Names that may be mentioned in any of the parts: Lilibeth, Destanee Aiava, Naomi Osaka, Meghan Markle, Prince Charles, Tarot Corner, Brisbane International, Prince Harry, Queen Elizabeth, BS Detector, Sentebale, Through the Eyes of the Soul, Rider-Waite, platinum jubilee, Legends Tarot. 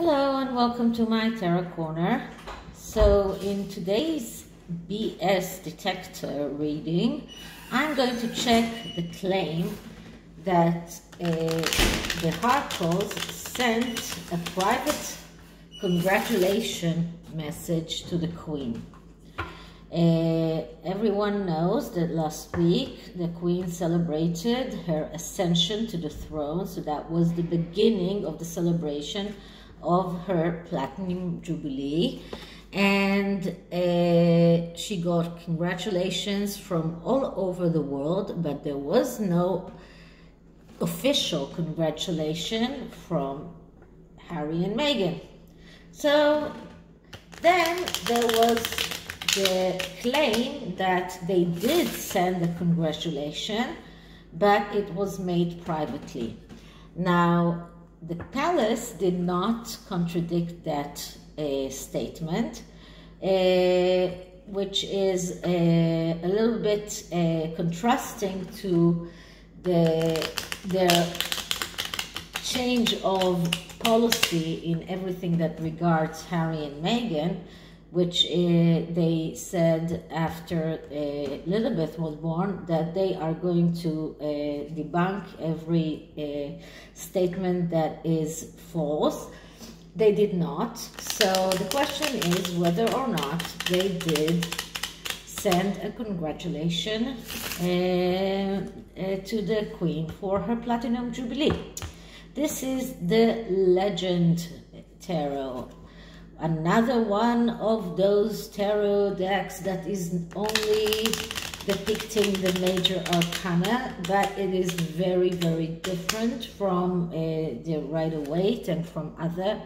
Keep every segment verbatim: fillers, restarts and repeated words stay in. Hello and welcome to my Tarot Corner. So in today's B S Detector reading, I'm going to check the claim that uh, the Harples sent a private congratulation message to the Queen. Uh, everyone knows that last week the Queen celebrated her ascension to the throne, so that was the beginning of the celebration of her Platinum Jubilee, and uh, she got congratulations from all over the world, but there was no official congratulation from Harry and Meghan. So then there was the claim that they did send the congratulation, but it was made privately. Now, the palace did not contradict that uh, statement, uh, which is uh, a little bit uh, contrasting to the their change of policy in everything that regards Harry and Meghan, which uh, they said after uh, Lilibeth was born, that they are going to uh, debunk every uh, statement that is false. They did not. So the question is whether or not they did send a congratulation uh, uh, to the Queen for her Platinum Jubilee. This is the Legend Tarot. Another one of those tarot decks that is only depicting the major arcana, but it is very, very different from uh, the Rider-Waite and from other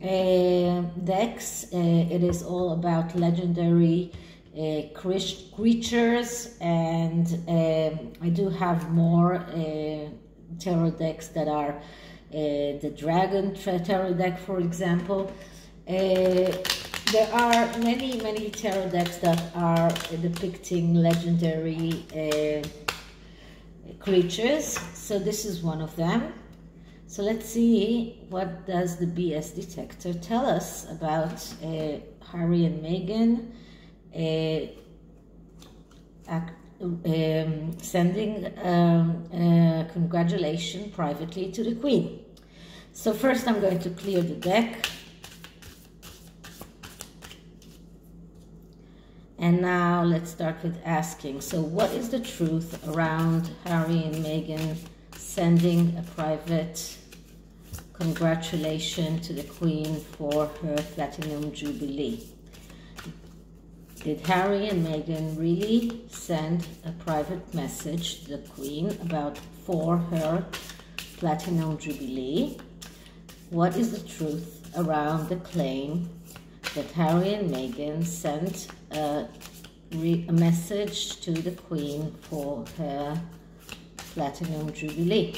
uh, decks. Uh, it is all about legendary uh, creatures, and um, I do have more uh, tarot decks that are uh, the Dragon Tarot deck, for example. Uh, there are many, many tarot decks that are uh, depicting legendary uh, creatures. So this is one of them. So let's see what does the B S Detector tell us about uh, Harry and Meghan uh, act, um, sending um, uh, congratulations privately to the Queen. So first I'm going to clear the deck. And now let's start with asking, so what is the truth around Harry and Meghan sending a private congratulation to the Queen for her Platinum Jubilee? Did Harry and Meghan really send a private message to the Queen about for her Platinum Jubilee? What is the truth around the claim that Harry and Meghan sent a, re a message to the Queen for her Platinum Jubilee?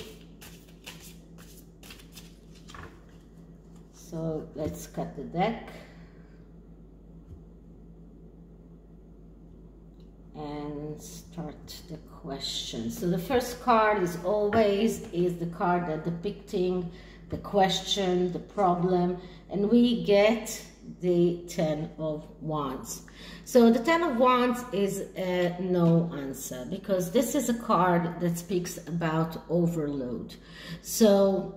So let's cut the deck. And start the question. So the first card is always is the card that depicting the question, the problem, and we get the Ten of Wands. So the Ten of Wands is a no answer, because this is a card that speaks about overload. So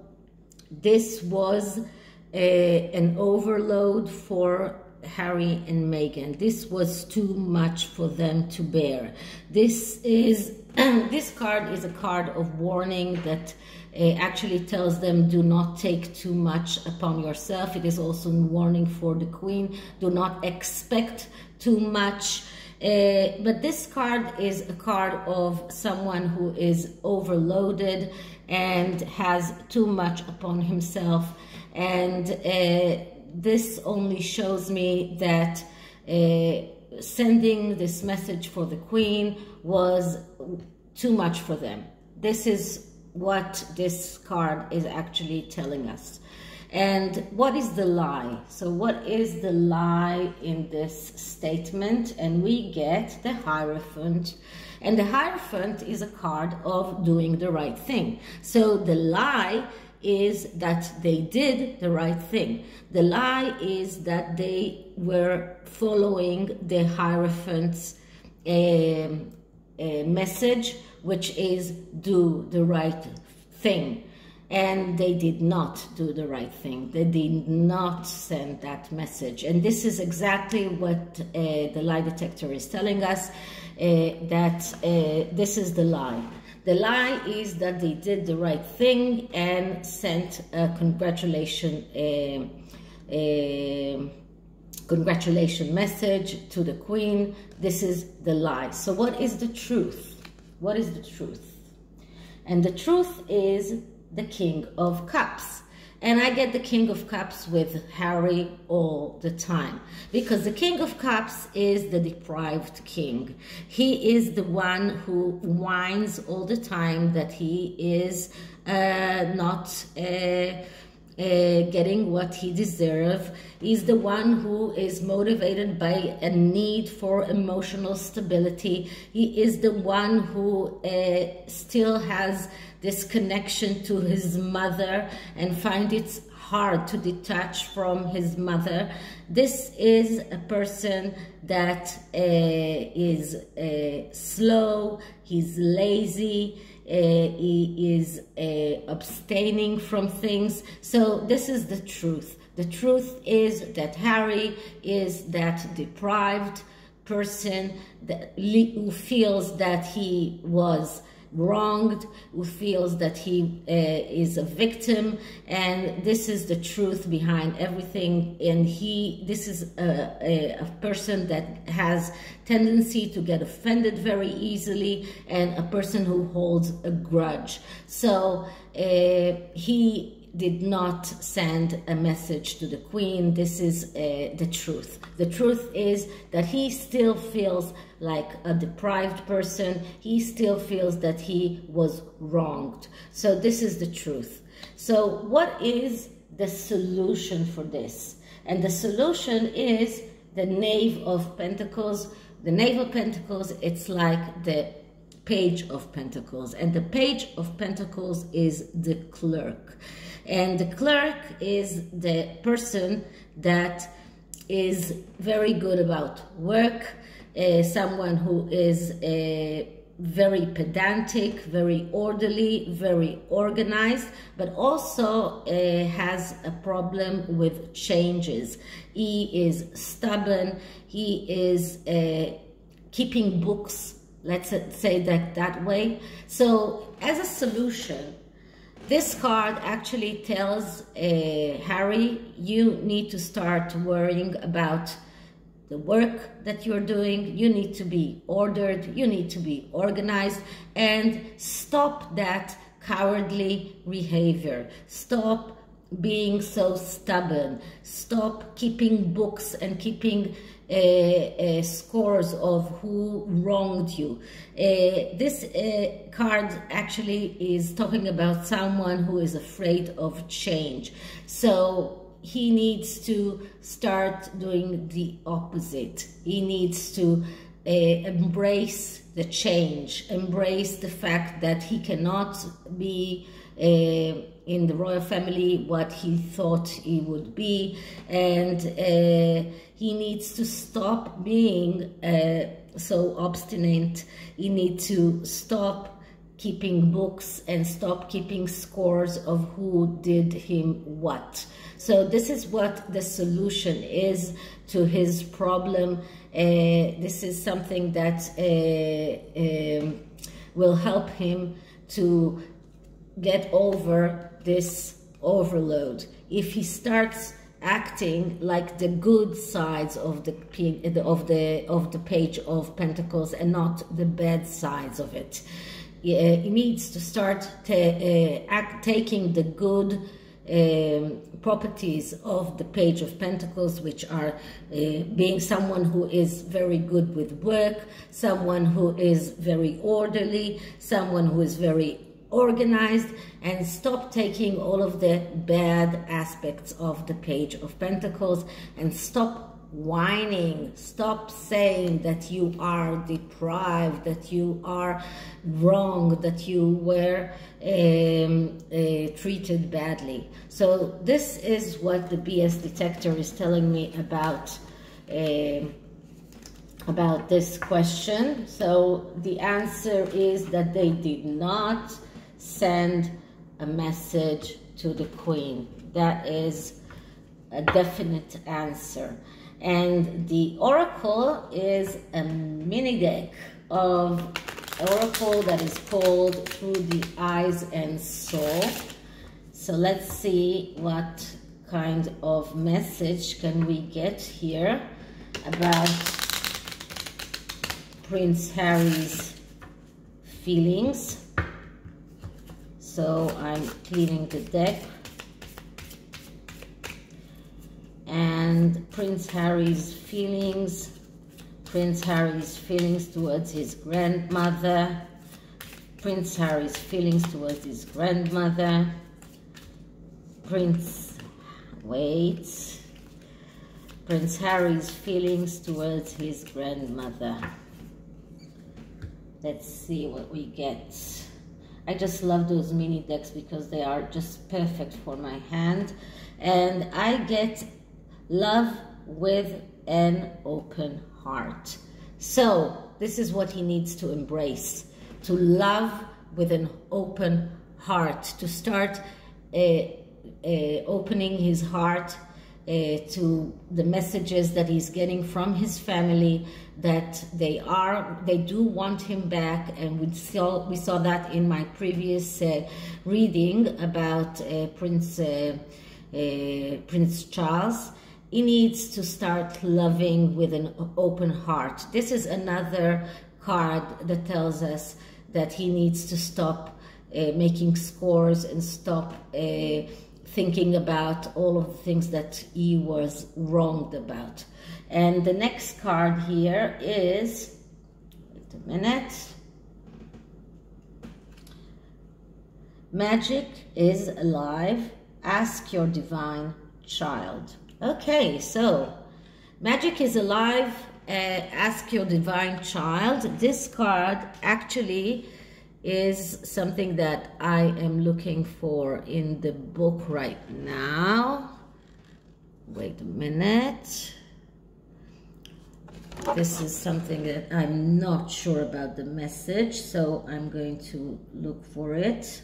this was a, an overload for Harry and Meghan. This was too much for them to bear. This is this card is a card of warning that It actually tells them, do not take too much upon yourself. It is also a warning for the Queen. Do not expect too much. Uh, but this card is a card of someone who is overloaded and has too much upon himself. And uh, this only shows me that uh, sending this message for the Queen was too much for them. This is what this card is actually telling us. And what is the lie? So what is the lie in this statement? And we get the Hierophant, and the Hierophant is a card of doing the right thing. So the lie is that they did the right thing. The lie is that they were following the Hierophant's um, uh, message, which is do the right thing. And they did not do the right thing. They did not send that message. And this is exactly what uh, the lie detector is telling us, uh, that uh, this is the lie. The lie is that they did the right thing and sent a congratulation, a, a congratulation message to the Queen. This is the lie. So what is the truth? What is the truth? And the truth is the King of Cups. And I get the King of Cups with Harry all the time, because the King of Cups is the deprived king. He is the one who whines all the time that he is uh, not uh, uh, getting what he deserves. He's the one who is motivated by a need for emotional stability. He is the one who uh, still has this connection to his mother and find it hard to detach from his mother. This is a person that uh, is uh, slow, he's lazy, uh, he is uh, abstaining from things. So this is the truth. The truth is that Harry is that deprived person that, who feels that he was wronged, who feels that he uh, is a victim, and this is the truth behind everything. And he, this is a, a, a person that has tendency to get offended very easily, and a person who holds a grudge. So uh, he did not send a message to the Queen. This is uh, the truth. The truth is that he still feels like a deprived person. He still feels that he was wronged. So this is the truth. So what is the solution for this? And the solution is the Knave of Pentacles. The Knave of Pentacles, it's like the Page of Pentacles, and the Page of Pentacles is the clerk, and the clerk is the person that is very good about work, uh, someone who is uh, very pedantic, very orderly, very organized, but also uh, has a problem with changes. He is stubborn, he is uh, keeping books, let's say that that way. So as a solution, this card actually tells uh, Harry, you need to start worrying about the work that you're doing. You need to be ordered, you need to be organized, and stop that cowardly behavior. Stop being so stubborn. Stop keeping books and keeping uh, uh, scores of who wronged you. Uh, this uh, card actually is talking about someone who is afraid of change. So he needs to start doing the opposite. He needs to uh, embrace the change, embrace the fact that he cannot be Uh, in the royal family what he thought he would be, and uh, he needs to stop being uh, so obstinate. He needs to stop keeping books and stop keeping scores of who did him what. So this is what the solution is to his problem. Uh, this is something that uh, um, will help him to get over this overload. If he starts acting like the good sides of the of the of the Page of Pentacles and not the bad sides of it, he, he needs to start to, uh, act, taking the good um, properties of the Page of Pentacles, which are uh, being someone who is very good with work, someone who is very orderly, someone who is very organized, and stop taking all of the bad aspects of the Page of Pentacles, and stop whining. Stop saying that you are deprived, that you are wrong, that you were um, uh, treated badly. So this is what the B S detector is telling me about uh, about this question. So the answer is that they did not send a message to the Queen. That is a definite answer. And the oracle is a mini deck of oracle that is called Through the Eyes and Soul. So let's see what kind of message can we get here about Prince Harry's feelings. So I'm cleaning the deck. And Prince Harry's feelings, Prince Harry's feelings towards his grandmother, Prince Harry's feelings towards his grandmother, Prince, wait, Prince Harry's feelings towards his grandmother. Let's see what we get. I just love those mini decks because they are just perfect for my hand. And I get love with an open heart. So this is what he needs to embrace, to love with an open heart, to start uh, uh, opening his heart uh, to the messages that he's getting from his family, that they are, they do want him back. And we saw, we saw that in my previous uh, reading about uh, Prince, uh, uh, Prince Charles. He needs to start loving with an open heart. This is another card that tells us that he needs to stop uh, making scores and stop uh, thinking about all of the things that he was wronged about. And the next card here is, wait a minute, magic is alive, ask your divine child. Okay, so magic is alive, uh, ask your divine child. This card actually is something that I am looking for in the book right now. Wait a minute. This is something that I'm not sure about the message, so I'm going to look for it.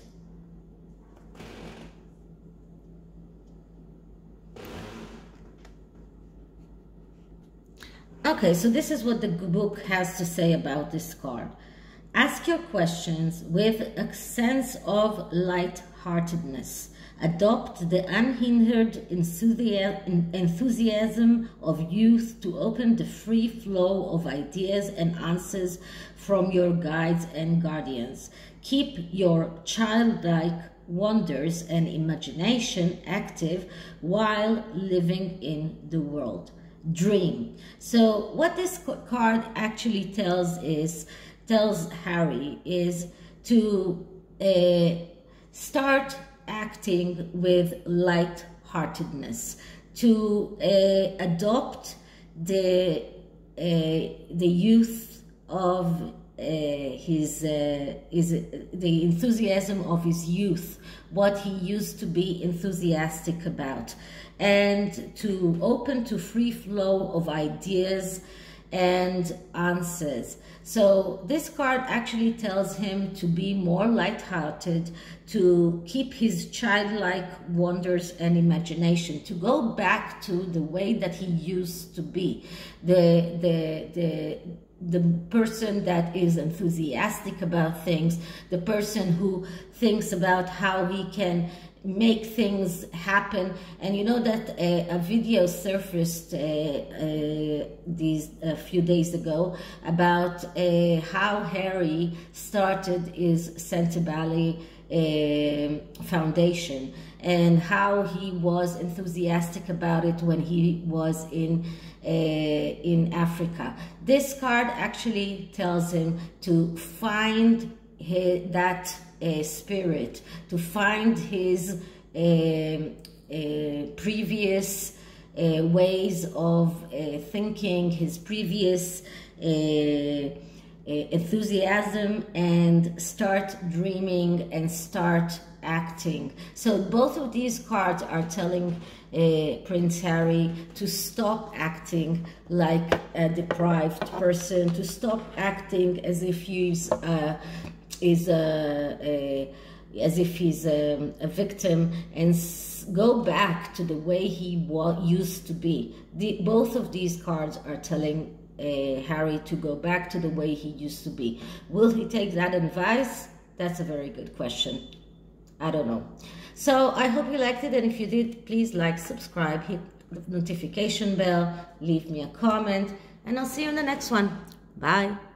Okay, so this is what the book has to say about this card. Ask your questions with a sense of lightheartedness. Adopt the unhindered enthusiasm of youth to open the free flow of ideas and answers from your guides and guardians. Keep your childlike wonders and imagination active while living in the world. Dream. So what this card actually tells is tells Harry is to uh, start acting with light-heartedness, to uh, adopt the uh, the youth of uh, his uh, is the enthusiasm of his youth, what he used to be enthusiastic about, and to open to free flow of ideas and answers. So this card actually tells him to be more lighthearted, to keep his childlike wonders and imagination, to go back to the way that he used to be, the the the the person that is enthusiastic about things, the person who thinks about how he can make things happen. And you know that uh, a video surfaced uh, uh, these a few days ago about uh, how Harry started his Sentebale uh, foundation and how he was enthusiastic about it when he was in uh, in Africa. This card actually tells him to find his, that Uh, spirit, to find his uh, uh, previous uh, uh, ways of uh, thinking, his previous uh, enthusiasm, and start dreaming and start acting. So both of these cards are telling uh, Prince Harry to stop acting like a deprived person, to stop acting as if he's uh, is a, a as if he's a, a victim, and go back to the way he wa used to be. The, both of these cards are telling Uh, Harry to go back to the way he used to be. Will he take that advice? That's a very good question. I don't know. So I hope you liked it, and if you did, please like, subscribe, hit the notification bell, leave me a comment, and I'll see you in the next one. Bye.